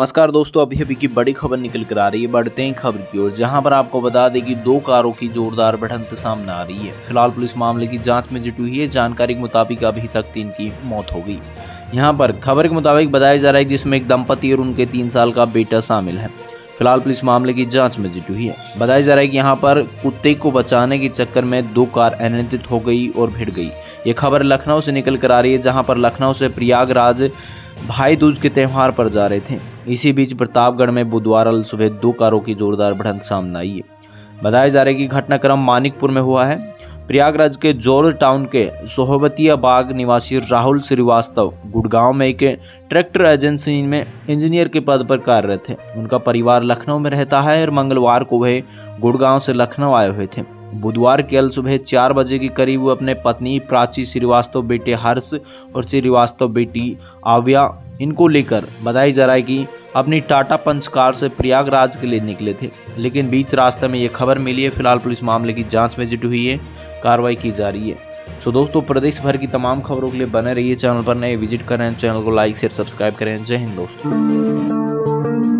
नमस्कार दोस्तों, अभी अभी की बड़ी खबर निकल कर आ रही है। बढ़ते हैं खबर की ओर, जहां पर आपको बता दें कि दो कारों की जोरदार भिड़ंत सामने आ रही है। फिलहाल पुलिस मामले की जांच में जुटी हुई है। जानकारी के मुताबिक अभी तक 3 की मौत हो गई। यहां पर खबर के मुताबिक बताया जा रहा है जिसमें एक दंपति और उनके 3 साल का बेटा शामिल है। फिलहाल पुलिस मामले की जाँच में जुटी हुई है। बताया जा रहा है कि यहाँ पर कुत्ते को बचाने के चक्कर में 2 कार अनियंत्रित हो गई और भिड़ गई। ये खबर लखनऊ से निकल कर आ रही है, जहाँ पर लखनऊ से प्रयागराज भाई दूज के त्यौहार पर जा रहे थे। इसी बीच प्रतापगढ़ में बुधवार सुबह 2 कारों की जोरदार भिड़ंत सामने आई है। बताया जा रहा है कि घटनाक्रम मानिकपुर में हुआ है। प्रयागराज के जोर टाउन के सोहबतिया बाग निवासी राहुल श्रीवास्तव गुड़गांव में एक ट्रैक्टर एजेंसी में इंजीनियर के पद पर कार्यरत थे। उनका परिवार लखनऊ में रहता है और मंगलवार को वह गुड़गांव से लखनऊ आए हुए थे। बुधवार की सुबह 4 बजे के करीब वो अपने पत्नी प्राची श्रीवास्तव, बेटे हर्ष और श्रीवास्तव बेटी आव्या, इनको लेकर बताया जा रहा है कि अपनी टाटा पंच कार से प्रयागराज के लिए निकले थे, लेकिन बीच रास्ते में ये खबर मिली है। फिलहाल पुलिस मामले की जांच में जुटी हुई है, कार्रवाई की जा रही है। सो दोस्तों, प्रदेश भर की तमाम खबरों के लिए बने रहिए चैनल पर। नए विजिट करें, चैनल को लाइक शेयर सब्सक्राइब करें। जय हिंद दोस्तों।